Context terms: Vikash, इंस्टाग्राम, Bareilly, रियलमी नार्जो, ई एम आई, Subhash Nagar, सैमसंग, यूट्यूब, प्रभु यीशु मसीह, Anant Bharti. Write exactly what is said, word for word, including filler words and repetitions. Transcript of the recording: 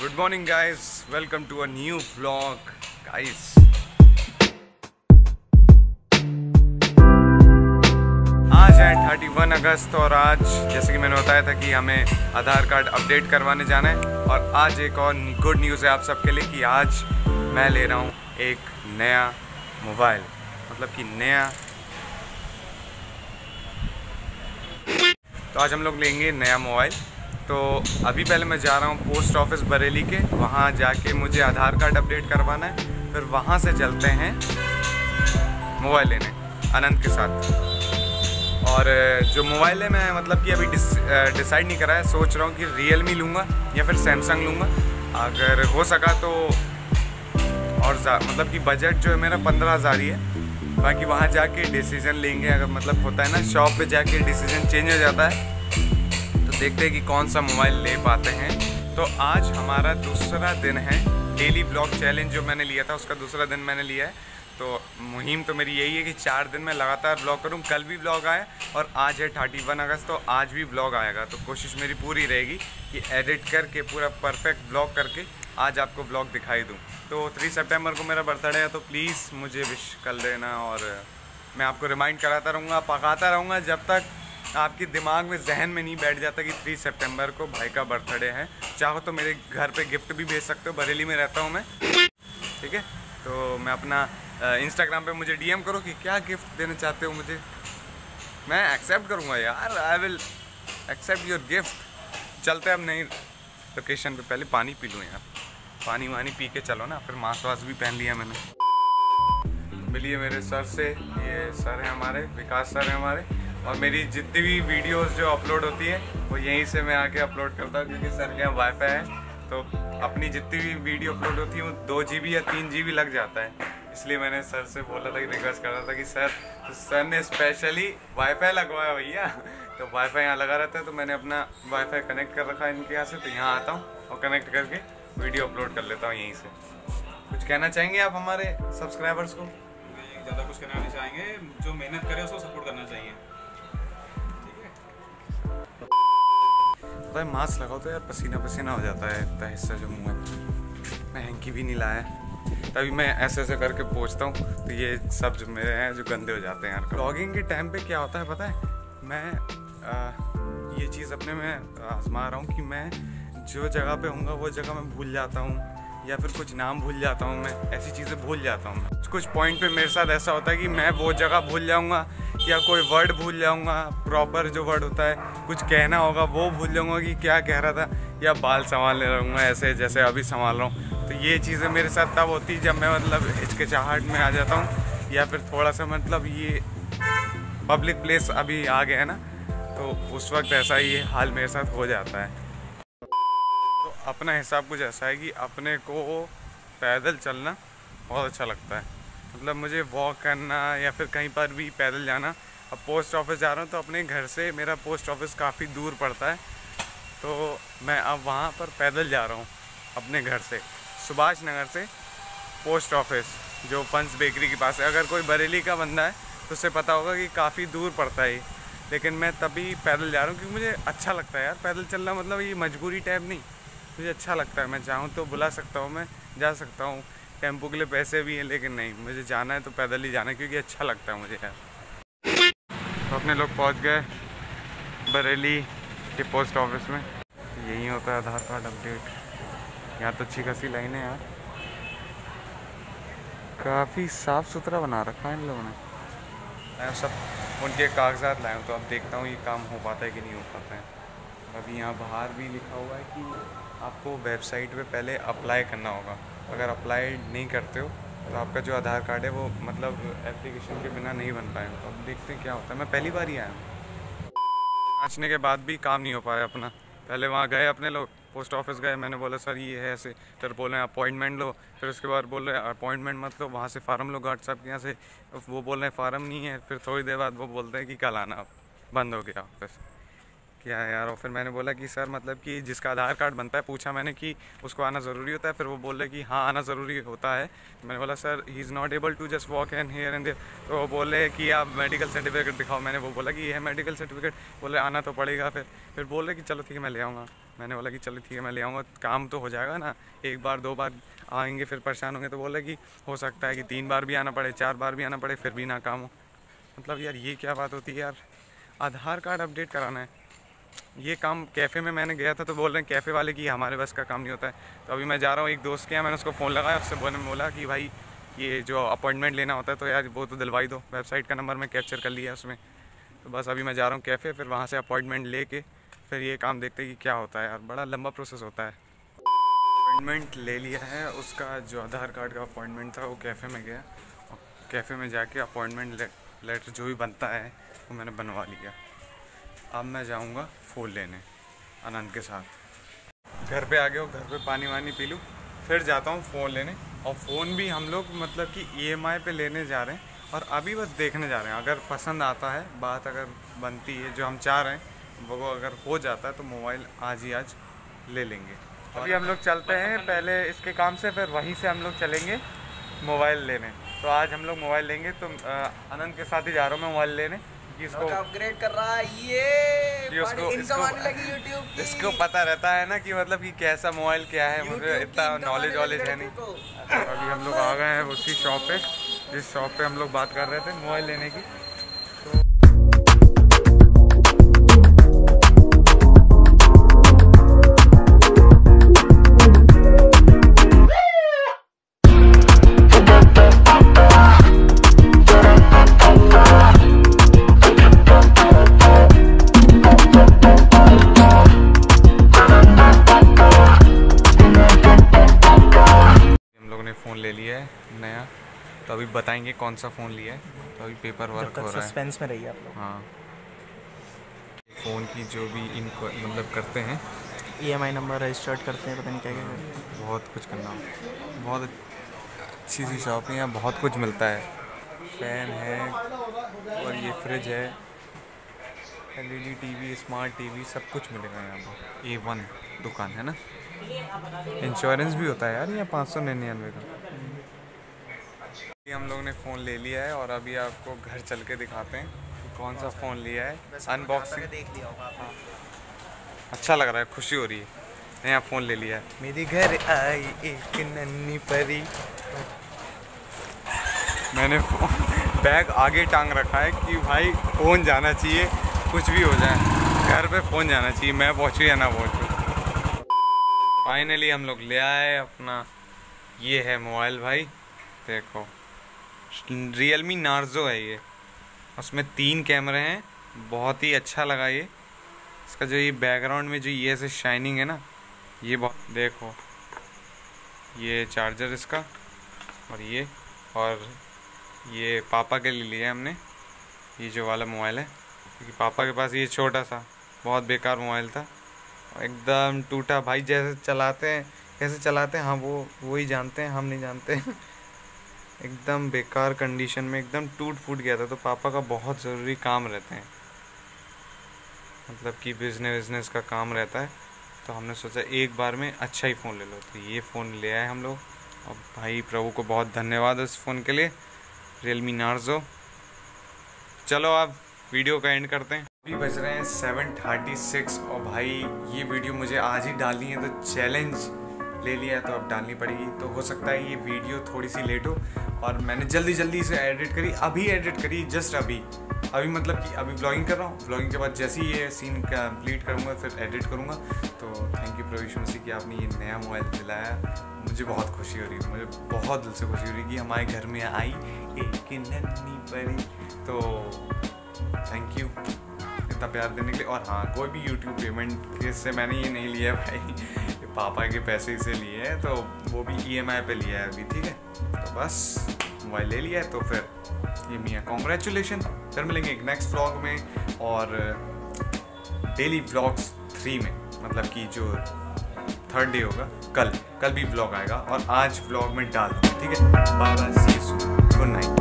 Good morning guys, welcome to a new vlog. Guys आज है इकतीस अगस्त और आज जैसे कि मैंने बताया था कि हमें आधार कार्ड अपडेट करवाने जाना है और आज एक और गुड न्यूज़ है आप सबके लिए कि आज मैं ले रहा हूँ एक नया मोबाइल, मतलब कि नया। तो आज हम लोग लेंगे नया मोबाइल। तो अभी पहले मैं जा रहा हूँ पोस्ट ऑफिस बरेली के, वहाँ जाके मुझे आधार कार्ड अपडेट करवाना है, फिर वहाँ से चलते हैं मोबाइल लेने अनंत के साथ। और जो मोबाइल है मैं मतलब कि अभी डिस, डिसाइड नहीं करा है, सोच रहा हूँ कि रियलमी लूँगा या फिर सैमसंग लूँगा अगर हो सका तो। और मतलब कि बजट जो है मेरा पंद्रह हज़ार ही है, बाकी वहाँ जाके डिसीज़न लेंगे। अगर मतलब होता है ना, शॉप पे जाके डिसीज़न चेंज हो जाता है, देखते हैं कि कौन सा मोबाइल ले पाते हैं। तो आज हमारा दूसरा दिन है, डेली ब्लॉग चैलेंज जो मैंने लिया था उसका दूसरा दिन मैंने लिया है। तो मुहिम तो मेरी यही है कि चार दिन मैं लगातार ब्लॉग करूं। कल भी ब्लॉग आया और आज है इकतीस अगस्त, तो आज भी ब्लॉग आएगा। तो कोशिश मेरी पूरी रहेगी कि एडिट करके पूरा परफेक्ट ब्लॉग करके आज आपको ब्लॉग दिखाई दूँ। तो तीन सितंबर को मेरा बर्थडे है, तो प्लीज़ मुझे विश कर देना और मैं आपको रिमाइंड कराता रहूँगा, पकाता रहूँगा जब तक आपके दिमाग में, जहन में नहीं बैठ जाता कि तीन सितंबर को भाई का बर्थडे है। चाहो तो मेरे घर पे गिफ्ट भी भेज सकते हो, बरेली में रहता हूँ मैं, ठीक है। तो मैं अपना इंस्टाग्राम पे मुझे डीएम करो कि क्या गिफ्ट देना चाहते हो मुझे, मैं एक्सेप्ट करूँगा यार, I will accept your gift. चलते अब नई लोकेशन पर, पहले पानी पी लूँ यार, पानी वानी पी के चलो ना, फिर मास्क वास्क भी पहन लिया मैंने। मिलिए मेरे सर से, ये सर हैं हमारे, विकास सर हैं हमारे, और मेरी जितनी भी वीडियोस जो अपलोड होती है वो यहीं से मैं आके अपलोड करता हूँ क्योंकि सर के यहाँ वाईफाई है। तो अपनी जितनी भी वीडियो अपलोड होती है वो दो जी बी या तीन जी बी लग जाता है, इसलिए मैंने सर से बोला था कि रिक्वेस्ट कर रहा था कि सर, तो सर ने स्पेशली वाईफाई लगवाया भैया। तो वाईफाई यहाँ लगा रहता है, तो मैंने अपना वाईफाई कनेक्ट कर रखा है इनके यहाँ से। तो यहाँ आता हूँ और कनेक्ट करके वीडियो अपलोड कर लेता हूँ यहीं से। कुछ कहना चाहेंगे आप हमारे सब्सक्राइबर्स को? ज़्यादा कुछ कहना नहीं चाहेंगे, जो मेहनत करे उसको सपोर्ट करना चाहिए। पता है मास्क लगाओ तो यार पसीना पसीना हो जाता है इतना हिस्सा जो मुँह है। मैं हैंकी भी नहीं लाया, तभी मैं ऐसे ऐसे करके पहुँचता हूँ तो ये सब जो मेरे हैं जो गंदे हो जाते हैं यार। ब्लॉगिंग के टाइम पे क्या होता है पता है, मैं आ, ये चीज़ अपने में आजमा रहा हूँ कि मैं जो जगह पे होऊंगा वो जगह मैं भूल जाता हूँ या फिर कुछ नाम भूल जाता हूँ, मैं ऐसी चीज़ें भूल जाता हूँ। कुछ पॉइंट पर मेरे साथ ऐसा होता है कि मैं वो जगह भूल जाऊँगा या कोई वर्ड भूल जाऊँगा, प्रॉपर जो वर्ड होता है, कुछ कहना होगा वो भूल जाऊँगा कि क्या कह रहा था, या बाल संभालने रहूँगा ऐसे जैसे अभी संभाल रहा हूँ। तो ये चीज़ें मेरे साथ तब होती है जब मैं मतलब हिचकिचाहट में आ जाता हूँ या फिर थोड़ा सा मतलब ये पब्लिक प्लेस अभी आ गया है ना, तो उस वक्त ऐसा ही हाल मेरे साथ हो जाता है। तो अपना हिसाब कुछ ऐसा है कि अपने को पैदल चलना बहुत अच्छा लगता है, मतलब मुझे वॉक करना या फिर कहीं पर भी पैदल जाना। अब पोस्ट ऑफिस जा रहा हूँ तो अपने घर से मेरा पोस्ट ऑफिस काफ़ी दूर पड़ता है, तो मैं अब वहाँ पर पैदल जा रहा हूँ अपने घर से, सुभाष नगर से पोस्ट ऑफिस जो पंच बेकरी के पास है। अगर कोई बरेली का बंदा है तो उसे पता होगा कि काफ़ी दूर पड़ता है, लेकिन मैं तभी पैदल जा रहा हूँ क्योंकि मुझे अच्छा लगता है यार पैदल चलना। मतलब ये मजबूरी टाइप नहीं, मुझे अच्छा लगता है, मैं चाहूँ तो बुला सकता हूँ, मैं जा सकता हूँ, टेम्पो के लिए पैसे भी हैं, लेकिन नहीं, मुझे जाना है तो पैदल ही जाना है क्योंकि अच्छा लगता है मुझे यार। तो अपने लोग पहुंच गए बरेली के पोस्ट ऑफिस में, यही होता है आधार कार्ड अपडेट। यहाँ तो अच्छी खासी लाइन है यार, काफ़ी साफ़ सुथरा बना रखा है इन लोगों ने, सब उनके कागजात लाए हूँ। तो अब देखता हूँ ये काम हो पाता है कि नहीं हो पाता है। अभी यहाँ बाहर भी लिखा हुआ है कि आपको वेबसाइट पे पहले अप्लाई करना होगा, अगर अप्लाई नहीं करते हो तो आपका जो आधार कार्ड है वो मतलब एप्लीकेशन के बिना नहीं बन पाएगा। तो अब देखते हैं क्या होता है, मैं पहली बार ही आया हूँ। नाचने के बाद भी काम नहीं हो पाया अपना। पहले वहाँ गए अपने लोग, पोस्ट ऑफिस गए, मैंने बोला सर ये है ऐसे, फिर बोल रहे हैं अपॉइंटमेंट लो, फिर उसके बाद बोल रहे हैं अपॉइंटमेंट मत लो, वहाँ से फ़ार्म लो गार्ड साहब के यहाँ से, वो बोल रहे हैं फ़ार्म नहीं है, फिर थोड़ी देर बाद वो बोलते हैं कि कल आना, आप बंद हो गया ऑफिस। क्या यार। और फिर मैंने बोला कि सर मतलब कि जिसका आधार कार्ड बनता है, पूछा मैंने कि उसको आना ज़रूरी होता है, फिर वो बोल रहे कि हाँ आना ज़रूरी होता है। मैंने बोला sir he is not able to just walk and here and there, तो वो बोले कि आप मेडिकल सर्टिफिकेट दिखाओ, मैंने वो बोला कि ये है मेडिकल सर्टिफिकेट, बोले आना तो पड़ेगा, फिर फिर बोले कि चलो ठीक है मैं ले आऊँगा। मैंने बोला कि चलो ठीक है मैं ले आऊँगा, काम तो हो जाएगा ना, एक बार दो बार आएंगे फिर परेशान होंगे। तो बोला कि हो सकता है कि तीन बार भी आना पड़े, चार बार भी आना पड़े, फिर भी ना काम हो। मतलब यार ये क्या बात होती है यार, आधार कार्ड अपडेट कराना है। ये काम कैफ़े में मैंने गया था तो बोल रहे हैं कैफ़े वाले कि हमारे बस का काम नहीं होता है। तो अभी मैं जा रहा हूँ, एक दोस्त के यहाँ मैंने उसको फ़ोन लगाया, उससे बोलने बोला कि भाई ये जो अपॉइंटमेंट लेना होता है तो यार वो तो दिलवाई दो, वेबसाइट का नंबर मैं कैप्चर कर लिया उसमें। तो बस अभी मैं जा रहा हूँ कैफ़े, फिर वहाँ से अपॉइंटमेंट ले के फिर ये काम देखते हैं कि क्या होता है यार, बड़ा लंबा प्रोसेस होता है। अपॉइंटमेंट ले लिया है, उसका जो आधार कार्ड का अपॉइंटमेंट था वो कैफ़े में गया और कैफ़े में जाके अपॉइंटमेंट लेटर जो भी बनता है वो मैंने बनवा लिया। अब मैं जाऊंगा फूल लेने अनंत के साथ। घर पे आ गए हो, घर पे पानी वानी पी लूँ, फिर जाता हूँ फ़ोन लेने। और फ़ोन भी हम लोग मतलब कि ई एम आई पे लेने जा रहे हैं और अभी बस देखने जा रहे हैं। अगर पसंद आता है, बात अगर बनती है जो हम चाह रहे हैं वो अगर हो जाता है तो मोबाइल आज ही आज ले लेंगे। अभी हम लोग चलते हैं पहले इसके काम से, फिर वहीं से हम लोग चलेंगे मोबाइल लेने। तो आज हम लोग मोबाइल लेंगे, तो अनंत के साथ ही जा रहा हूँ मैं मोबाइल लेने। इसको अपग्रेड कर रहा है ये, ये उसको, इसको, लगी यूट्यूब की। इसको पता रहता है ना कि मतलब कि कैसा मोबाइल क्या है, मुझे इतना नॉलेज वॉलेज है नहीं। अभी हम लोग आ गए हैं उसी शॉप पे जिस शॉप पे हम लोग बात कर रहे थे मोबाइल लेने की। नया तो अभी बताएंगे कौन सा फ़ोन लिया है, तो अभी पेपर वर्क हो रहा है, सस्पेंस में रहिए आप लोग। हाँ, फ़ोन की जो भी इनको मतलब करते हैं ई एम आई number registered करते हैं, पता नहीं क्या क्या करते हैं, बहुत कुछ करना। बहुत अच्छी सी शॉप है, यहाँ बहुत कुछ मिलता है। फैन है और ये फ्रिज है, L E D TV, smart TV, सब कुछ मिलेगा यहाँ पर। ए वन दुकान है ना। इंश्योरेंस भी होता है यार यहाँ पाँच सौ निन्यानवे का। हम लोग ने फ़ोन ले लिया है और अभी आपको घर चल के दिखाते हैं कि कौन सा फ़ोन लिया है। अनबॉक्सिंग देख लिया होगा आपने, अच्छा लग रहा है, खुशी हो रही है। नया फ़ोन ले लिया है। मेरे घर आई एक नन्ही परी। मैंने बैग आगे टांग रखा है कि भाई फ़ोन जाना चाहिए, कुछ भी हो जाए घर पे फ़ोन जाना चाहिए, मैं पहुँचूँ या ना पहुँचूँ। फाइनली हम लोग ले आए अपना, ये है मोबाइल भाई, देखो रियलमी नार्जो है ये। उसमें तीन कैमरे हैं, बहुत ही अच्छा लगा ये। इसका जो ये बैकग्राउंड में जो ये ऐसे शाइनिंग है ना, ये बहुत देखो। ये चार्जर इसका और ये और ये पापा के लिए लिया है हमने, ये जो वाला मोबाइल है, क्योंकि पापा के पास ये छोटा सा बहुत बेकार मोबाइल था, एकदम टूटा भाई। जैसे चलाते हैं कैसे चलाते हैं हाँ वो वो ही जानते हैं, हम नहीं जानते। एकदम बेकार कंडीशन में एकदम टूट फूट गया था। तो पापा का बहुत ज़रूरी काम रहते हैं, मतलब कि बिजनेस बिजनेस का काम रहता है, तो हमने सोचा एक बार में अच्छा ही फ़ोन ले लो। तो ये फ़ोन ले आए हम लोग। अब भाई प्रभु को बहुत धन्यवाद उस फ़ोन के लिए, रियलमी नार्जो। चलो अब वीडियो का एंड करते हैं। अभी बज रहे हैं सेवन थर्टी सिक्स और भाई ये वीडियो मुझे आज ही डालनी है, तो चैलेंज ले लिया तो अब डालनी पड़ेगी। तो हो सकता है ये वीडियो थोड़ी सी लेट हो और मैंने जल्दी जल्दी इसे एडिट करी, अभी एडिट करी, जस्ट अभी अभी मतलब कि अभी ब्लॉगिंग कर रहा हूँ। ब्लॉगिंग के बाद जैसे ही ये सीन कंप्लीट करूँगा फिर एडिट करूँगा। तो थैंक यू प्रभु यीशु मसीह कि आपने ये नया मोबाइल दिलाया, मुझे बहुत खुशी हो रही है, मुझे बहुत दिल से खुशी हो रही है कि हमारे घर में आई एक नन्ही परी। तो थैंक यू इतना प्यार देने के लिए। और हाँ, कोई भी यूट्यूब पेमेंट इससे मैंने ये नहीं लिया भाई, पापा के पैसे से लिए हैं, तो वो भी ई एम आई पे लिया है अभी। ठीक है, तो बस मोबाइल ले लिया है। तो फिर ये मियाँ कॉन्ग्रेचुलेशन, फिर मिलेंगे एक नेक्स्ट व्लॉग में और डेली व्लॉग्स थ्री में, मतलब कि जो थर्ड डे होगा कल, कल भी व्लॉग आएगा और आज व्लॉग में डाल दूँगा। ठीक है, bye bye, see you, good night.